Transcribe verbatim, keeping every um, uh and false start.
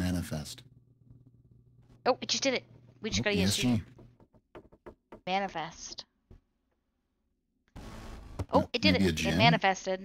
Manifest. Oh, we just did it. We just oh, got E S G. Manifest. Oh, it did it. It manifested.